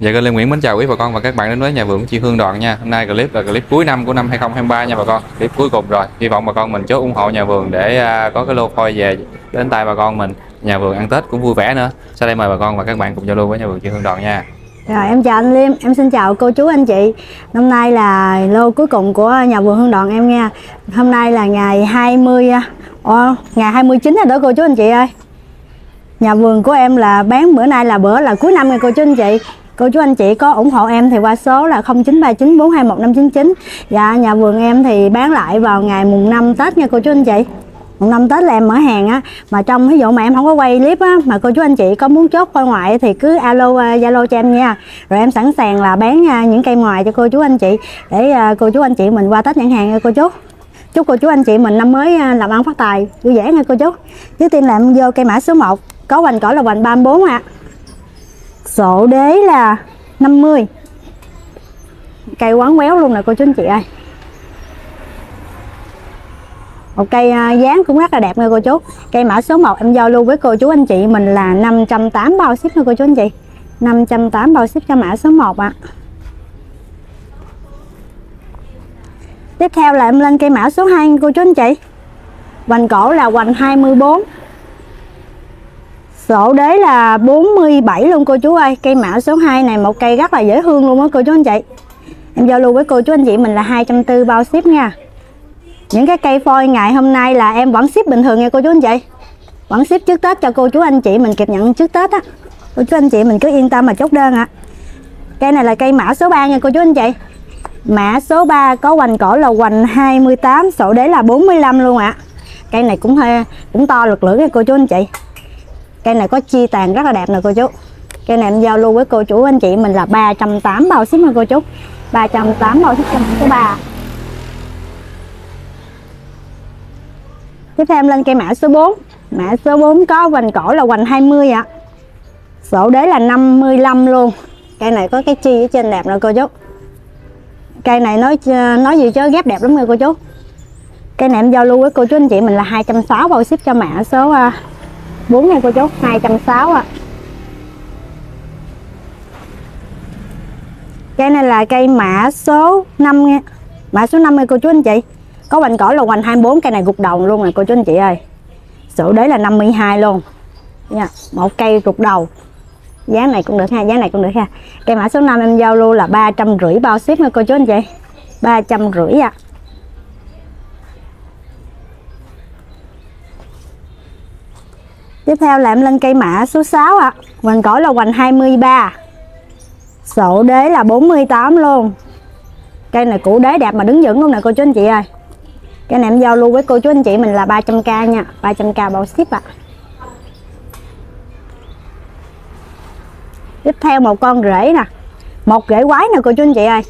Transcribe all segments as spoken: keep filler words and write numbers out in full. Dạ, kênh Liêm Nguyễn mến chào quý bà con và các bạn đến với nhà vườn của chị Hương Đoàn nha. Hôm nay clip là clip cuối năm của năm hai không hai ba nha bà con. Clip cuối cùng rồi. Hy vọng bà con mình chốt ủng hộ nhà vườn để có cái lô phôi về đến tay bà con mình. Nhà vườn ăn Tết cũng vui vẻ nữa. Sau đây mời bà con và các bạn cùng giao lưu với nhà vườn chị Hương Đoàn nha. Rồi, em chào anh Liêm, em xin chào cô chú anh chị. Năm nay là lô cuối cùng của nhà vườn Hương Đoàn em nha. Hôm nay là ngày hai mươi Ồ, ngày hai mươi chín rồi đó cô chú anh chị ơi. Nhà vườn của em là bán bữa nay là bữa là cuối năm rồi cô chú anh chị. Cô chú anh chị có ủng hộ em thì qua số là không chín ba chín bốn hai một năm chín chín. Dạ, nhà vườn em thì bán lại vào ngày mùng năm Tết nha cô chú anh chị. Mùng năm Tết là em mở hàng á. Mà trong ví dụ mà em không có quay clip á, mà cô chú anh chị có muốn chốt phôi ngoại thì cứ alo Zalo cho em nha. Rồi em sẵn sàng là bán những cây ngoài cho cô chú anh chị, để cô chú anh chị mình qua Tết nhận hàng nha cô chú. Chúc cô chú anh chị mình năm mới làm ăn phát tài vui vẻ nha cô chú. Trước tiên là em vô cây mã số một, có hoành cỏ là hoành ba mươi bốn ạ. À, sổ đế là năm mươi. Cây quán quéo luôn nè cô chú anh chị ơi. Một cây dáng cũng rất là đẹp nha cô chú. Cây mã số một em giao lưu với cô chú anh chị mình là năm trăm tám mươi bao ship nha cô chú anh chị. năm trăm tám mươi bao ship cho mã số một ạ. À, tiếp theo là em lên cây mã số hai cô chú anh chị. Hoành cổ là hoành hai mươi bốn. Sổ đế là bốn mươi bảy luôn cô chú ơi. Cây mã số hai này một cây rất là dễ thương luôn á cô chú anh chị. Em giao lưu với cô chú anh chị mình là hai trăm bốn mươi bao ship nha. Những cái cây phôi ngày hôm nay là em vẫn ship bình thường nha cô chú anh chị. Vẫn ship trước Tết cho cô chú anh chị mình kịp nhận trước Tết á. Cô chú anh chị mình cứ yên tâm mà chốt đơn ạ. Cây này là cây mã số ba nha cô chú anh chị. Mã số ba có hoành cổ là hoành hai mươi tám, sổ đế là bốn mươi lăm luôn ạ. Cây này cũng hơi cũng to lực lưỡng nha cô chú anh chị. Cây này có chi tàn rất là đẹp nè cô chú. Cây này em giao lưu với cô chú anh chị mình là ba trăm tám mươi bao ship nha cô chú. ba trăm tám mươi bao ship cho mã số ba. Tiếp theo em lên cây mã số bốn. Mã số bốn có hoành cổ là hoành hai mươi ạ. Sổ đế là năm mươi lăm luôn. Cây này có cái chi ở trên đẹp nè cô chú. Cây này nói nói gì chứ ghép đẹp lắm nha cô chú. Cây này em giao lưu với cô chú anh chị mình là hai trăm sáu mươi bao ship cho mã số bốn nha cô chú, hai trăm sáu mươi ạ. Cây này là cây mã số năm nha. Mã số năm nha cô chú anh chị. Có hoành cỏ là hoành hai mươi bốn, cây này gục đầu luôn nè cô chú anh chị ơi. Sổ đế là năm mươi hai luôn. Nha, một cây gục đầu. Giá này cũng được ha, giá này cũng được ha. Cây mã số năm em giao lưu là ba trăm rưỡi bao ship nha cô chú anh chị. ba trăm rưỡi ạ. Tiếp theo là em lên cây mã số sáu ạ. À, hoành cỏ là hoành hai mươi ba. Sổ đế là bốn mươi tám luôn. Cây này củ đế đẹp mà đứng vững luôn nè cô chú anh chị ơi. Cây này em giao lưu với cô chú anh chị mình là ba trăm k nha, ba trăm k bao ship ạ. À, tiếp theo một con rễ nè. Một rễ quái nè cô chú anh chị ơi.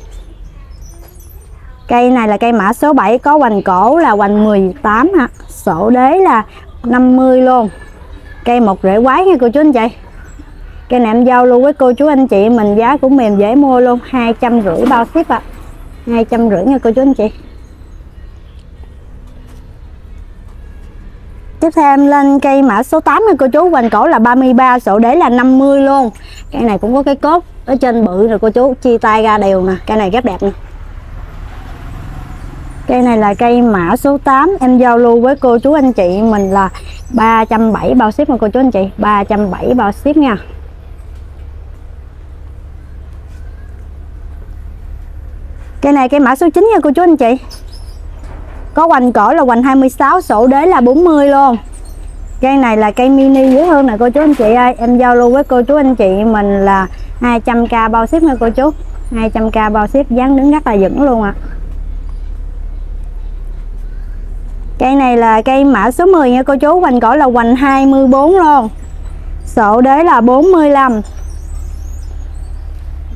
Cây này là cây mã số bảy, có hoành cổ là hoành mười tám ha. Sổ đế là năm mươi luôn. Cây một rễ quái nha cô chú anh chị. Cây này em giao lưu với cô chú anh chị mình giá cũng mềm dễ mua luôn, hai trăm rưỡi bao ship ạ. hai trăm rưỡi nha cô chú anh chị. Tiếp theo em lên cây mã số tám nha cô chú. Hoành cổ là ba mươi ba, sổ đế là năm mươi luôn. Cây này cũng có cái cốt ở trên bự rồi cô chú, chia tay ra đều nè, cây này ghép đẹp nè. Cây này là cây mã số tám, em giao lưu với cô chú anh chị mình là ba trăm bảy mươi bao ship nha cô chú anh chị, ba trăm bảy mươi bao ship nha. Cây này cây mã số chín nha cô chú anh chị. Có hoành cỏ là hoành hai mươi sáu, sổ đế là bốn mươi luôn. Cây này là cây mini dễ thương nè cô chú anh chị ơi. Em giao lưu với cô chú anh chị mình là hai trăm k bao ship nha cô chú. hai trăm k bao ship, dáng đứng rất là vững luôn ạ. À, cây này là cây mã số mười nha cô chú. Hoành cỏ là hoành hai mươi bốn luôn. Sổ đế là bốn mươi lăm.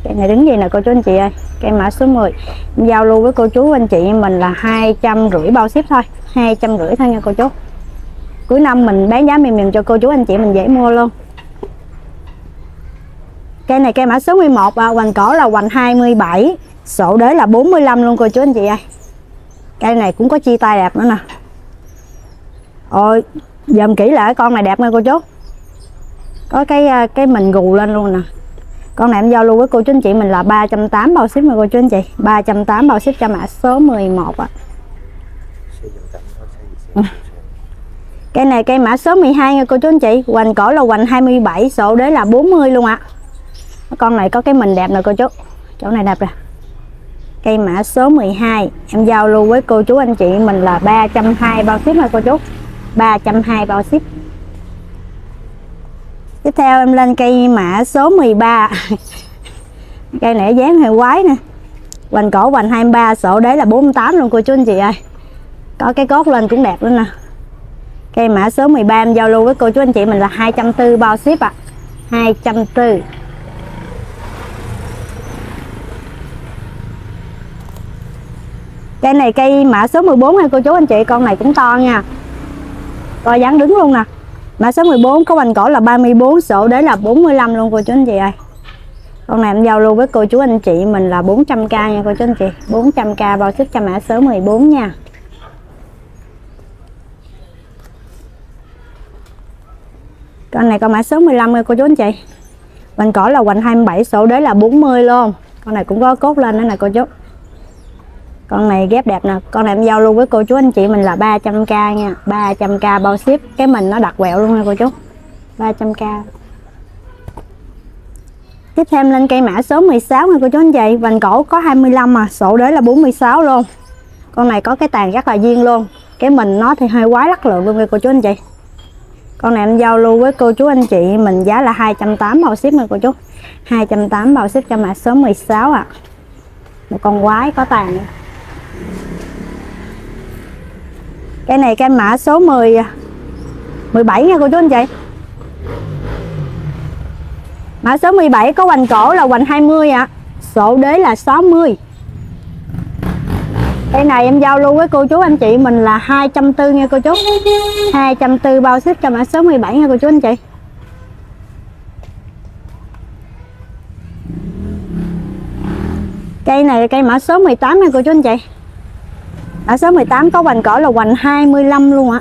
Cây này đứng gì nè cô chú anh chị ơi. Cây mã số mười. Giao lưu với cô chú anh chị mình là hai trăm rưỡi bao ship thôi. hai trăm rưỡi thôi nha cô chú. Cuối năm mình bán giá mềm mềm cho cô chú anh chị mình dễ mua luôn. Cây này cây mã số mười một. Hoành cỏ là hoành hai mươi bảy. Sổ đế là bốn mươi lăm luôn cô chú anh chị ơi. Cây này cũng có chia tay đẹp nữa nè. Ôi, dòm kỹ lại con này đẹp nha cô chú. Có cái cái mình gù lên luôn nè. Con này em giao lưu với cô chú anh chị mình là ba trăm tám mươi bao ship nha cô chú anh chị, ba trăm tám mươi bao ship cho mã số mười một ạ. À. Cây này cây mã số mười hai nha cô chú anh chị, hoành cổ là hoành hai mươi bảy, sổ đế là bốn mươi luôn ạ. À. Con này có cái mình đẹp nè cô chú, chỗ này đẹp nè. Cây mã số mười hai em giao lưu với cô chú anh chị mình là ba trăm hai mươi bao ship nha cô chú, ba trăm hai mươi bao ship. Tiếp theo em lên cây mã số mười ba. Cây này dáng hơi quái nè. Hoành cổ hoành hai mươi ba, sổ đế là bốn mươi tám luôn cô chú anh chị ơi. Có cái cốt lên cũng đẹp nữa nè. Cây mã số mười ba em giao lưu với cô chú anh chị mình là hai trăm bốn mươi bao ship ạ. À. hai trăm bốn mươi. Cây này cây mã số mười bốn hay cô chú anh chị, con này cũng to nha. To dáng đứng luôn nè. Mã số mười bốn có hoành cổ là ba mươi bốn, sổ đế là bốn mươi lăm luôn cô chú anh chị ơi. Con này em giao lưu với cô chú anh chị mình là bốn trăm k nha cô chú anh chị, bốn trăm k bao ship cho mã số mười bốn nha. Con này con mã số mười lăm nha cô chú anh chị. Hoành cổ là hoành hai mươi bảy, sổ đế là bốn mươi luôn. Con này cũng có cốt lên nữa nè cô chú. Con này ghép đẹp nè, con này em giao lưu với cô chú anh chị mình là ba trăm k nha, ba trăm k bao ship, cái mình nó đặc quẹo luôn nha cô chú, ba trăm k. Tiếp theo lên cây mã số mười sáu nha cô chú anh chị, vành cổ có hai mươi lăm mà, sổ đế là bốn mươi sáu luôn. Con này có cái tàn rất là duyên luôn, cái mình nó thì hơi quá lắc lượng luôn nha cô chú anh chị. Con này em giao lưu với cô chú anh chị mình giá là hai trăm tám mươi bao ship nha cô chú, hai trăm tám mươi bao ship cho mã số mười sáu ạ. À. Một con quái có tàn. Cái này cái mã số mười, mười bảy nha cô chú anh chị. Mã số mười bảy có hoành cổ là hoành hai mươi ạ. À. Sổ đế là sáu mươi. Cái này em giao lưu với cô chú anh chị mình là hai trăm bốn mươi nha cô chú. hai trăm bốn mươi bao ship cho mã số mười bảy nha cô chú anh chị. Cây này là cây mã số mười tám nha cô chú anh chị. Mã số mười tám có hoành cổ là hoành hai mươi lăm luôn ạ.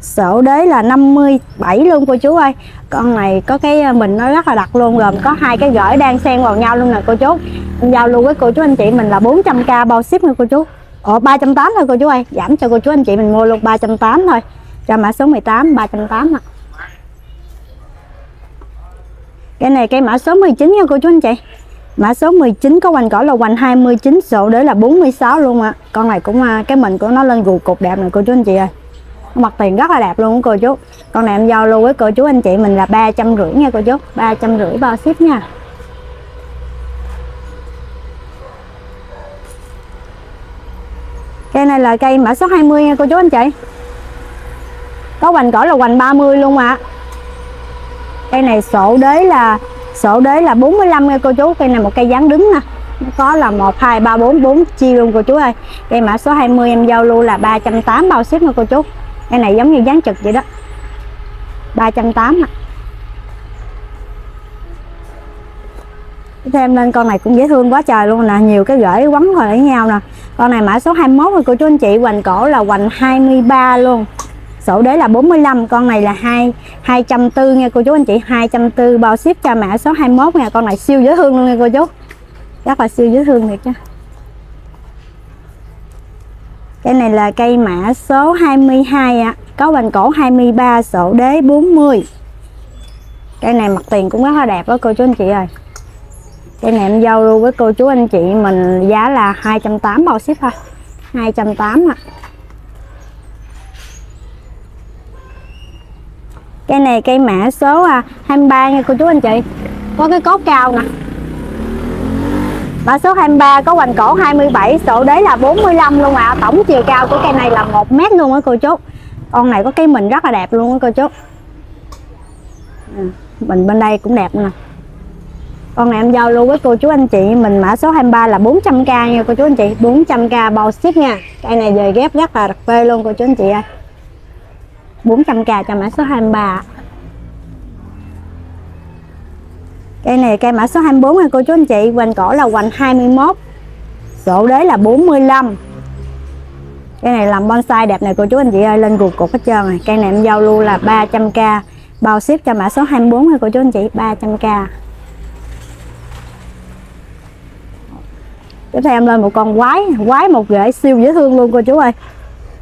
Sổ đế là năm mươi bảy luôn cô chú ơi. Con này có cái mình nó rất là đặc luôn, gồm có hai cái gởi đang xen vào nhau luôn nè cô chú. Em giao lưu với cô chú anh chị mình là bốn trăm k bao ship nha cô chú. Ồ ba trăm tám mươi thôi cô chú ơi, giảm cho cô chú anh chị mình mua luôn ba trăm tám mươi thôi. Cho mã số mười tám ba trăm tám mươi ạ. Cái này cây mã số mười chín nha cô chú anh chị. Mã số mười chín có hoành cỏ là hoành hai mươi chín, sổ đế là bốn mươi sáu luôn ạ. À. Con này cũng cái mình của nó lên gù cục đẹp này cô chú anh chị ơi. Mặt tiền rất là đẹp luôn cô chú. Con này em giao lưu với cô chú anh chị mình là ba trăm rưỡi nha cô chú, ba trăm rưỡi bao ship nha. Cây này là cây mã số hai mươi nha cô chú anh chị. Có hoành cỏ là hoành ba mươi luôn ạ. À. Cây này sổ đế là Sổ đế là bốn mươi lăm nha cô chú. Cây này một cây dáng đứng nè. Nó có là một, hai, ba, bốn, bốn chi luôn cô chú ơi. Cây mã số hai mươi em giao lưu là ba trăm tám mươi bao ship nha cô chú. Cây này giống như dáng trực vậy đó, ba trăm tám mươi à. Thêm lên con này cũng dễ thương quá trời luôn nè. Nhiều cái gửi quấn hồi lấy nhau nè. Con này mã số hai mươi mốt rồi cô chú anh chị. Hoành cổ là hoành hai mươi ba luôn, sổ đế là bốn mươi lăm. Con này là hai trăm bốn mươi nha cô chú anh chị, hai trăm bốn mươi bao ship cho mã số hai mươi mốt nha. Con này siêu dễ thương luôn nha cô chú, rất là siêu dễ thương thiệt nha. Cái này là cây mã số hai mươi hai ạ. À. Có hoành cổ hai mươi ba, sổ đế bốn mươi. Cây này mặt tiền cũng rất là đẹp đó cô chú anh chị ơi. Cây này em giao lưu với cô chú anh chị mình giá là hai trăm tám mươi bao ship thôi, hai trăm tám mươi ạ. À. Cây này cây mã số hai mươi ba nha cô chú anh chị. Có cái cốt cao nè. Mã số hai mươi ba có hoành cổ hai mươi bảy, sổ đế là bốn mươi lăm luôn ạ. À. Tổng chiều cao của cây này là một mét luôn á cô chú. Con này có cái mình rất là đẹp luôn á cô chú. À, mình bên đây cũng đẹp nè. Con này em giao lưu với cô chú anh chị mình mã số hai mươi ba là bốn trăm k nha cô chú anh chị, bốn trăm k bao ship nha. Cây này về ghép rất là đặc phê luôn cô chú anh chị ơi. bốn trăm k cho mã số hai mươi ba. Cây này cây mã số hai mươi bốn nha cô chú anh chị. Hoành cổ là hoành hai mươi mốt, sổ đế là bốn mươi lăm. Cây này làm bonsai đẹp này cô chú anh chị ơi, lên cục cục hết trơn này. Cây này em giao lưu là ba trăm k bao ship cho mã số hai mươi bốn nha cô chú anh chị, ba trăm k. Tiếp theo em lên một con quái, quái một rễ siêu dễ thương luôn cô chú ơi.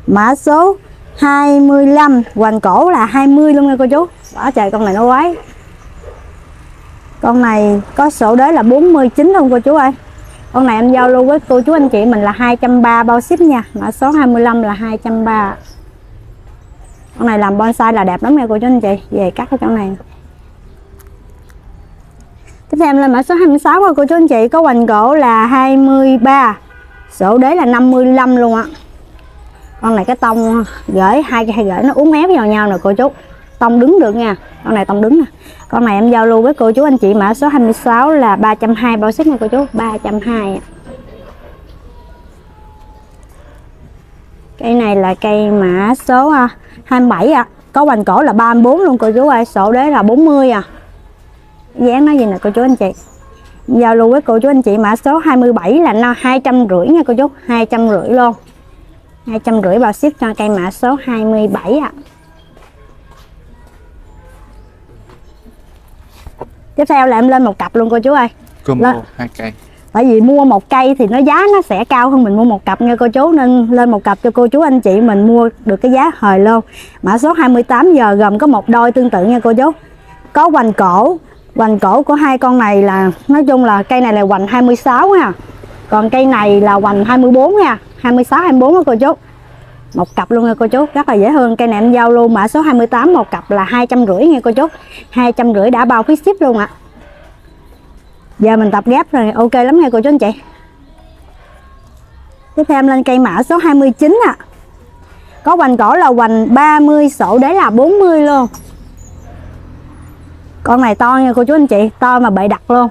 Mã số hai mươi lăm, hoành cổ là hai mươi luôn nha cô chú. Đó, trời con này nó quái. Con này có sổ đế là bốn mươi chín luôn cô chú ơi. Con này em giao lưu với cô chú anh chị mình là hai trăm ba mươi bao ship nha. Mã số hai mươi lăm là hai trăm ba mươi. Con này làm bonsai là đẹp lắm nha cô chú anh chị. Về cắt cái con này. Tiếp theo em lên mã số hai mươi sáu rồi cô chú anh chị. Có hoành gỗ là hai mươi ba, sổ đế là năm mươi lăm luôn ạ. Con này cái tông gửi hai cái gửi nó uốn éo vào nhau nè cô chú. Tông đứng được nha. Con này tông đứng nè. Con này em giao lưu với cô chú anh chị mã số hai mươi sáu là ba trăm hai mươi bao ship nha cô chú. ba trăm hai mươi. Cây này là cây mã số hai mươi bảy ạ. À. Có hoành cổ là ba mươi bốn luôn cô chú ơi. Sổ đế là bốn mươi à. Dán nó gì nè cô chú anh chị. Giao lưu với cô chú anh chị mã số hai mươi bảy là nó hai trăm rưỡi nha cô chú. hai trăm rưỡi luôn. hai trăm rưỡi bao ship cho cây mã số hai mươi bảy ạ. À. Tiếp theo là em lên một cặp luôn cô chú ơi. Combo hai cây. Tại vì mua một cây thì nó giá nó sẽ cao hơn mình mua một cặp nha cô chú, nên lên một cặp cho cô chú anh chị mình mua được cái giá hời luôn. Mã số hai mươi tám giờ gồm có một đôi tương tự nha cô chú. Có hoành cổ, hoành cổ của hai con này là nói chung là cây này là hoành hai mươi sáu ha. Còn cây này là hoành hai mươi bốn nha, hai mươi sáu hai mươi bốn đó cô chú. Một cặp luôn nha cô chú, rất là dễ thương. Cây này em giao luôn mã số hai mươi tám một cặp là hai trăm rưỡi nha cô chú. hai trăm rưỡi đã bao phí ship luôn ạ. À. Giờ mình tập ghép rồi, ok lắm nha cô chú anh chị. Tiếp theo em lên cây mã số hai mươi chín ạ. À. Có hoành cổ là hoành ba mươi, sổ đế là bốn mươi luôn. Con này to nha cô chú anh chị, to mà bậy đặt luôn.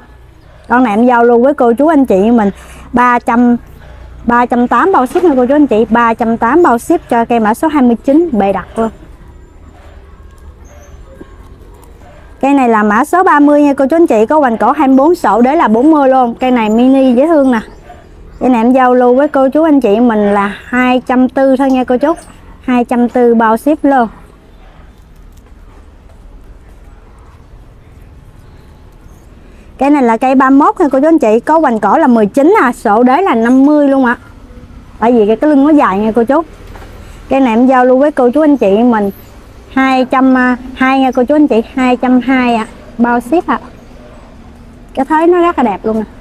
Con này em giao lưu với cô chú anh chị mình ba trăm ba mươi tám bao ship nha cô chú anh chị. ba trăm tám mươi bao ship cho cây mã số hai mươi chín, bày đặt luôn. Cây này là mã số ba mươi nha cô chú anh chị. Có hoành cổ hai mươi bốn, sổ đế là bốn mươi luôn. Cây này mini dễ thương nè. Cây này em giao lưu với cô chú anh chị mình là hai trăm bốn mươi thôi nha cô chú. hai trăm bốn mươi bao ship luôn. Cây này là cây ba mươi mốt nha cô chú anh chị. Có hoành cổ là mười chín à, sổ đế là năm mươi luôn ạ. À. Tại vì cái, cái lưng nó dài nha cô chú. Cây này em giao lưu với cô chú anh chị mình hai trăm hai mươi nha cô chú anh chị. Hai trăm hai mươi ạ. À. Bao ship ạ. À. Cái thế nó rất là đẹp luôn nè. À.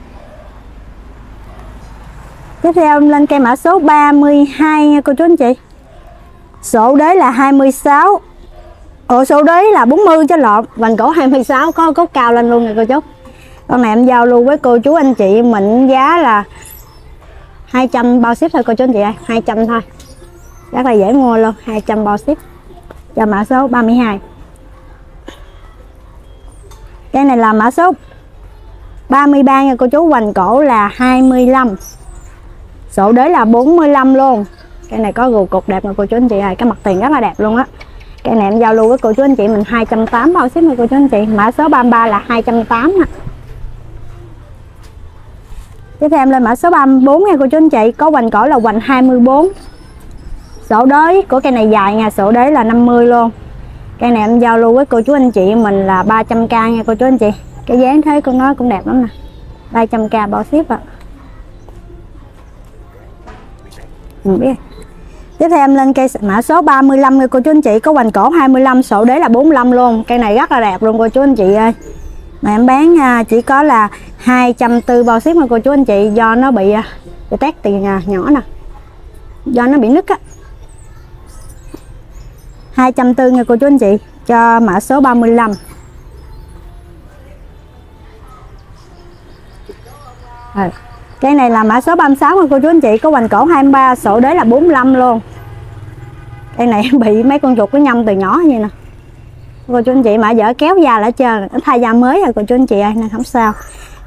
Tiếp theo em lên cây mã số ba mươi hai nha cô chú anh chị. Sổ đế là hai mươi sáu. Ồ, sổ đế là bốn mươi chứ lộn. Hoành cổ hai mươi sáu, có cốt cao lên luôn nè cô chú. Con này em giao lưu với cô chú anh chị mình giá là hai trăm bao ship thôi cô chú anh chị ơi. hai trăm thôi. Rất là dễ mua luôn. hai trăm bao ship cho mã số ba mươi hai. Cái này là mã số ba mươi ba nha cô chú. Hoành cổ là hai mươi lăm, sổ đế là bốn mươi lăm luôn. Cái này có gù cục đẹp nè cô chú anh chị ơi. Cái mặt tiền rất là đẹp luôn á. Cái này em giao lưu với cô chú anh chị mình hai trăm tám mươi bao ship nha cô chú anh chị. Mã số ba mươi ba là hai trăm tám mươi nè. Tiếp theo em lên mã số ba mươi bốn nha cô chú anh chị. Có hoành cổ là hoành hai mươi bốn, sổ đế của cây này dài nha, sổ đế là năm mươi luôn. Cây này em giao lưu với cô chú anh chị mình là ba trăm k nha cô chú anh chị. Cái dáng thế con nó cũng đẹp lắm nè. ba trăm k bao ship ạ. À. Mình biết. Tiếp theo em lên cây mã số ba mươi lăm nha cô chú anh chị. Có hoành cổ hai mươi lăm, sổ đế là bốn mươi lăm luôn. Cây này rất là đẹp luôn cô chú anh chị ơi. Mà em bán chỉ có là hai trăm bốn mươi bao ship mà cô chú anh chị, do nó bị bị tét tiền nhỏ nè. Do nó bị nứt á. hai trăm bốn mươi nha cô chú anh chị cho mã số ba mươi lăm. À, cái này là mã số ba mươi sáu nha cô chú anh chị. Có hoành cổ hai mươi ba, sổ đế là bốn mươi lăm luôn. Cái này bị mấy con chuột nó nhâm từ nhỏ như nè. Cô chú anh chị mà dở kéo da lại trơn, thay da mới rồi cô chú anh chị ơi, nên không sao.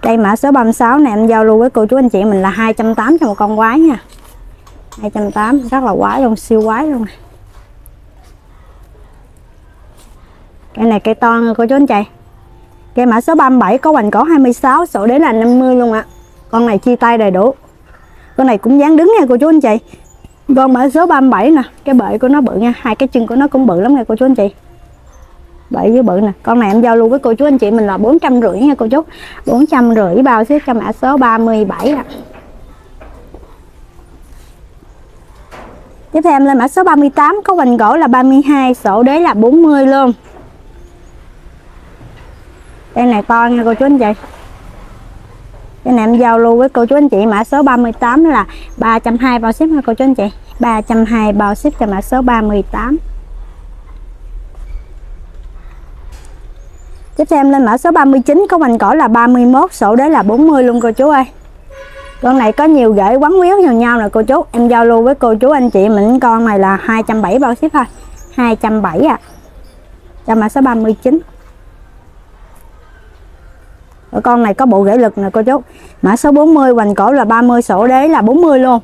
Đây mã số ba mươi sáu này em giao lưu với cô chú anh chị mình là hai trăm tám mươi cho một con quái nha. hai trăm tám mươi rất là quái luôn, siêu quái luôn. Cái này cây to nha cô chú anh chị. Cây mã số ba mươi bảy có hoành cổ hai mươi sáu, sổ đế là năm mươi luôn ạ. À. Con này chia tay đầy đủ. Con này cũng dáng đứng nha cô chú anh chị. Con mã số ba mươi bảy nè, cái bệ của nó bự nha, hai cái chân của nó cũng bự lắm nha cô chú anh chị. Bậy với bự nè. Con này em giao lưu với cô chú anh chị mình là bốn trăm rưỡi nha cô chú. bốn trăm rưỡi bao ship cho mã số ba mươi bảy ạ. À. Tiếp theo em lên mã số ba mươi tám, có vành gỗ là ba mươi hai, sổ đế là bốn mươi luôn. Đây này to nha cô chú anh chị. Đây này em giao lưu với cô chú anh chị mã số ba mươi tám là ba trăm hai mươi bao ship nha cô chú anh chị. ba trăm hai mươi bao ship cho mã số ba mươi tám. Tiếp theo em lên mã số ba mươi chín, có vành cỏ là ba mươi mốt, sổ đế là bốn mươi luôn cô chú ơi. Con này có nhiều rễ quấn quýu vào nhau nè cô chú. Em giao lưu với cô chú anh chị mình con này là hai trăm bảy mươi bao ship thôi. hai trăm bảy mươi à. Cho mã số ba mươi chín. Rồi con này có bộ rễ lực nè cô chú. Mã số bốn mươi, hoành cổ là ba mươi, sổ đế là bốn mươi luôn.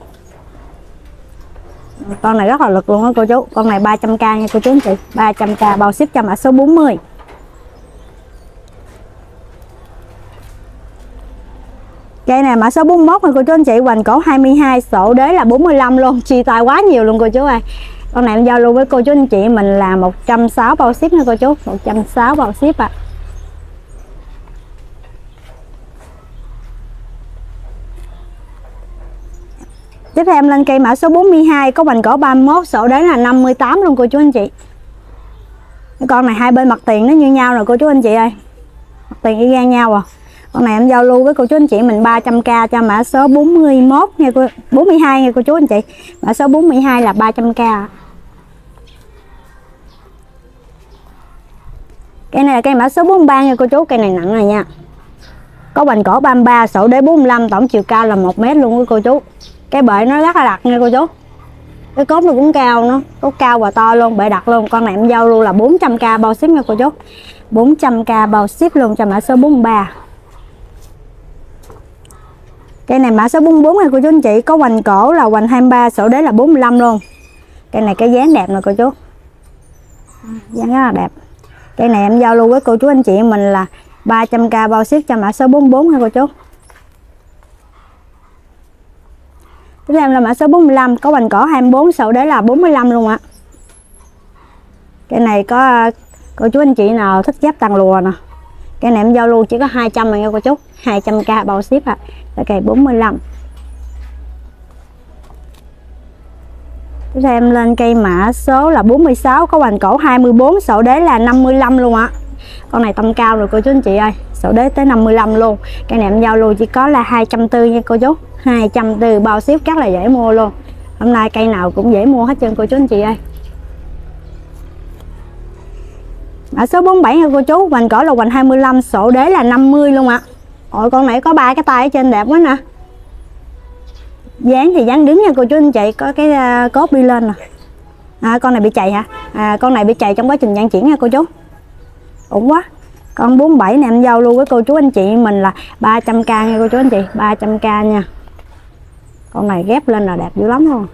Con này rất là lực luôn á cô chú. Con này ba trăm k nha cô chú anh chị. ba trăm k bao ship cho mã số bốn mươi. Cây này mã số bốn mươi mốt này cô chú anh chị, hoành cổ hai mươi hai, sổ đế là bốn mươi lăm luôn. Chia tay quá nhiều luôn cô chú ơi. Con này em giao lưu với cô chú anh chị mình là một trăm sáu mươi bao ship nha cô chú. một trăm sáu mươi bao ship ạ. À. Tiếp theo em lên cây mã số bốn mươi hai, có hoành cổ ba mươi mốt, sổ đế là năm mươi tám luôn cô chú anh chị. Con này hai bên mặt tiền nó như nhau rồi cô chú anh chị ơi. Mặt tiền y gan nhau à. Con này em giao lưu với cô chú anh chị mình ba trăm k cho mã số bốn mươi mốt nha cô, bốn mươi hai nha cô chú anh chị. Mã số bốn mươi hai là ba trăm k. Cây này là cây mã số bốn mươi ba nha cô chú, cây này nặng này nha. Có hoành cổ ba mươi ba, sổ đế bốn mươi lăm, tổng chiều cao là một mét luôn cô chú. Cái bệ nó rất là đặc nha cô chú. Cái cốt nó cũng cao nữa, cốt cao và to luôn, bệ đặc luôn. Con này em giao lưu là bốn trăm k bao ship nha cô chú. bốn trăm k bao ship luôn cho mã số bốn mươi ba. Cây này mã số bốn mươi bốn này cô chú anh chị, có hoành cổ là hoành hai mươi ba, sổ đế là bốn mươi lăm luôn. Cây này cái dáng đẹp nè cô chú. Dáng rất là đẹp. Cây này em giao lưu với cô chú anh chị mình là ba trăm k bao ship cho mã số bốn mươi bốn nha cô chú. Tiếp theo là mã số bốn mươi lăm, có hoành cổ hai mươi bốn, sổ đế là bốn mươi lăm luôn ạ. À. Cây này có cô chú anh chị nào thích giáp tàn lùa nè. Cây này em giao lưu chỉ có hai trăm nha cô chú. hai trăm k bao ship ạ. À. Cây bốn mươi lăm. Tiếp theo em lên cây mã số là bốn mươi sáu, có hoành cổ hai mươi bốn, sổ đế là năm mươi lăm luôn ạ. À. Con này tầm cao rồi cô chú anh chị ơi, sổ đế tới năm mươi lăm luôn. Cây này em giao lưu chỉ có là hai trăm bốn mươi nha cô chú. hai trăm bốn mươi bao ship rất là dễ mua luôn. Hôm nay cây nào cũng dễ mua hết trơn cô chú anh chị ơi. Mã số bốn mươi bảy nha cô chú, hoành cổ là hoành hai mươi lăm, sổ đế là năm mươi luôn ạ. À. Ôi con này có ba cái tay ở trên đẹp quá nè. Dáng thì dáng đứng nha cô chú anh chị, có cái uh, cốt đi lên nè. À, con này bị chày hả? À, con này bị chày trong quá trình vận chuyển nha cô chú. Ổn quá. Con bốn mươi bảy này em giao lưu với cô chú anh chị mình là ba trăm k nha cô chú anh chị, ba trăm k nha. Con này ghép lên là đẹp dữ lắm luôn.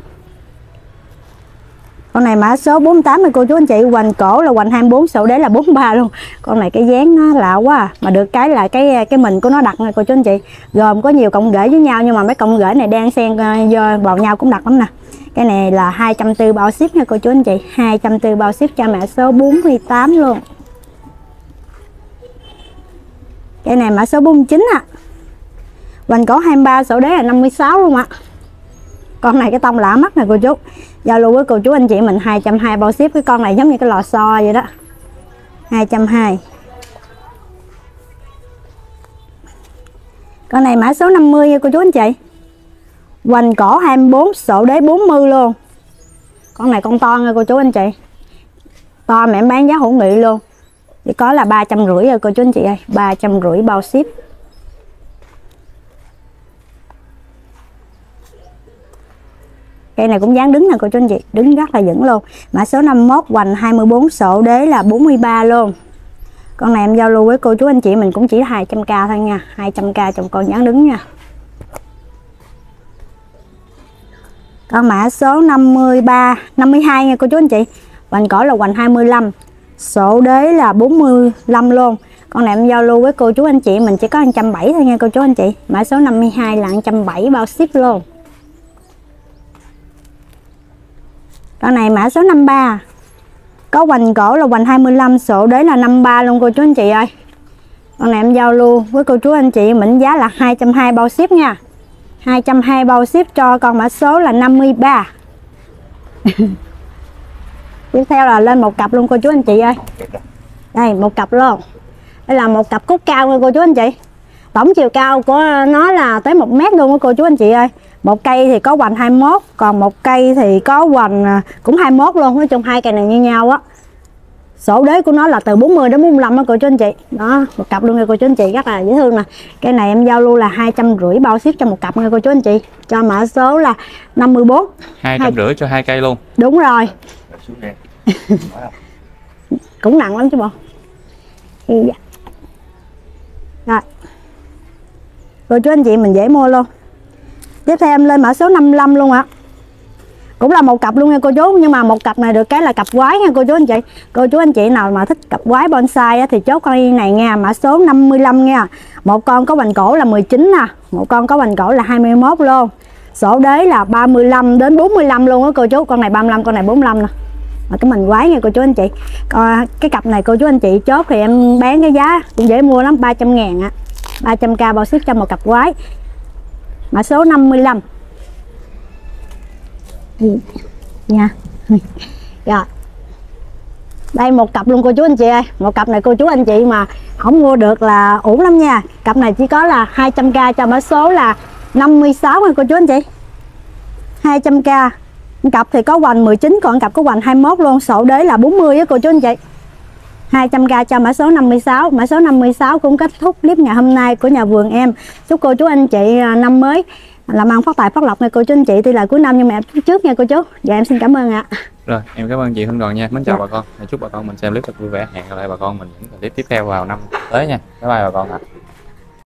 Con này mã số bốn mươi tám này cô chú anh chị, hoành cổ là hoành hai mươi bốn, sổ đế là bốn mươi ba luôn. Con này cái dáng nó lạ quá à. Mà được cái là cái cái mình của nó đặc này cô chú anh chị. Gồm có nhiều cọng rễ với nhau nhưng mà mấy cọng rễ này đang xen vào nhau cũng đặc lắm nè. Cái này là hai trăm bốn mươi bao ship nha cô chú anh chị, hai trăm bốn mươi bao ship cho mã số bốn mươi tám luôn. Cây này mã số bốn mươi chín ạ. À. Hoành cổ hai mươi ba, sổ đế là năm mươi sáu luôn ạ. À. Con này cái tông lạ mắt nè cô chú. Giao lưu với cô chú anh chị mình hai trăm hai mươi bao ship. Cái con này giống như cái lò xo vậy đó. hai trăm hai mươi. Con này mã số năm mươi nha cô chú anh chị. Hoành cổ hai mươi bốn, sổ đế bốn mươi luôn. Con này con to nha cô chú anh chị. To mà em bán giá hữu nghị luôn. Chỉ có là ba trăm rưỡi rồi cô chú anh chị ơi, ba trăm rưỡi bao ship. Cây này cũng dáng đứng nè cô chú anh chị, đứng rất là vững luôn. Mã số năm mươi mốt, hoành hai mươi bốn, sổ đế là bốn mươi ba luôn. Con này em giao lưu với cô chú anh chị mình cũng chỉ hai trăm k thôi nha, hai trăm k trong con dáng đứng nha. Con mã số năm mươi ba, năm mươi hai nha cô chú anh chị. Hoành cổ là hoành hai mươi lăm. Sổ đế là bốn mươi lăm luôn. Con này em giao lưu với cô chú anh chị mình chỉ có một trăm bảy mươi thôi nha cô chú anh chị. Mã số năm mươi hai là một trăm bảy mươi bao ship luôn. Con này mã số năm mươi ba, có hoành cổ là hoành hai mươi lăm, sổ đế là năm mươi ba luôn cô chú anh chị ơi. Con này em giao lưu với cô chú anh chị mình giá là hai trăm hai mươi bao ship nha. hai trăm hai mươi bao ship cho con mã số là năm mươi ba. Tiếp theo là lên một cặp luôn cô chú anh chị ơi. Đây một cặp luôn. Đây là một cặp cúc cao nha cô chú anh chị. Tổng chiều cao của nó là tới một mét luôn đó cô chú anh chị ơi. Một cây thì có hoành hai mốt, còn một cây thì có hoành cũng hai mốt luôn. Nói chung hai cây này như nhau á. Sổ đế của nó là từ bốn mươi đến bốn mươi lăm đó cô chú anh chị. Đó, một cặp luôn nha cô chú anh chị, rất là dễ thương nè. Cây này em giao lưu là hai trăm rưỡi bao ship cho một cặp nha cô chú anh chị. Cho mã số là năm mươi bốn. hai trăm rưỡi cho hai cây luôn. Đúng rồi. Cũng nặng lắm chứ bộ. Rồi. Cô chú anh chị mình dễ mua luôn. Tiếp theo em lên mã số năm mươi lăm luôn ạ. Cũng là một cặp luôn nha cô chú, nhưng mà một cặp này được cái là cặp quái nha cô chú anh chị. Cô chú anh chị nào mà thích cặp quái bonsai thì chốt con này nha, mã số năm mươi lăm nha. Một con có hoành cổ là mười chín nè, một con có hoành cổ là hai mươi mốt luôn. Sổ đế là ba mươi lăm đến bốn mươi lăm luôn á cô chú, con này ba mươi lăm, con này bốn mươi lăm nè. Mà cái mình quái nha cô chú anh chị. Còn cái cặp này cô chú anh chị chốt thì em bán cái giá cũng dễ mua lắm, ba trăm ngàn ạ. ba trăm k bao ship cho một cặp quái. Mã số năm mươi lăm. Nha. Rồi. Đây một cặp luôn cô chú anh chị ơi. Một cặp này cô chú anh chị mà không mua được là uổng lắm nha. Cặp này chỉ có là hai trăm k cho mã số là năm mươi sáu nha cô chú anh chị. hai trăm k. Cặp thì có hoành mười chín, còn cặp có hoành hai mốt luôn, sổ đế là bốn mươi á cô chú anh chị. hai trăm k cho mã số năm mươi sáu. Mã số năm mươi sáu cũng kết thúc clip ngày hôm nay của nhà vườn em. Chúc cô chú anh chị năm mới làm ăn phát tài phát lộc nha cô chú anh chị. Tuy là cuối năm nhưng mà em trước nha cô chú. Dạ em xin cảm ơn ạ. Rồi em cảm ơn chị Hương Đoàn nha. Mến chào dạ. Bà con. Chúc bà con mình xem clip thật vui vẻ. Hẹn gặp lại bà con mình những clip tiếp theo vào năm tới nha. Bye bye bà con ạ.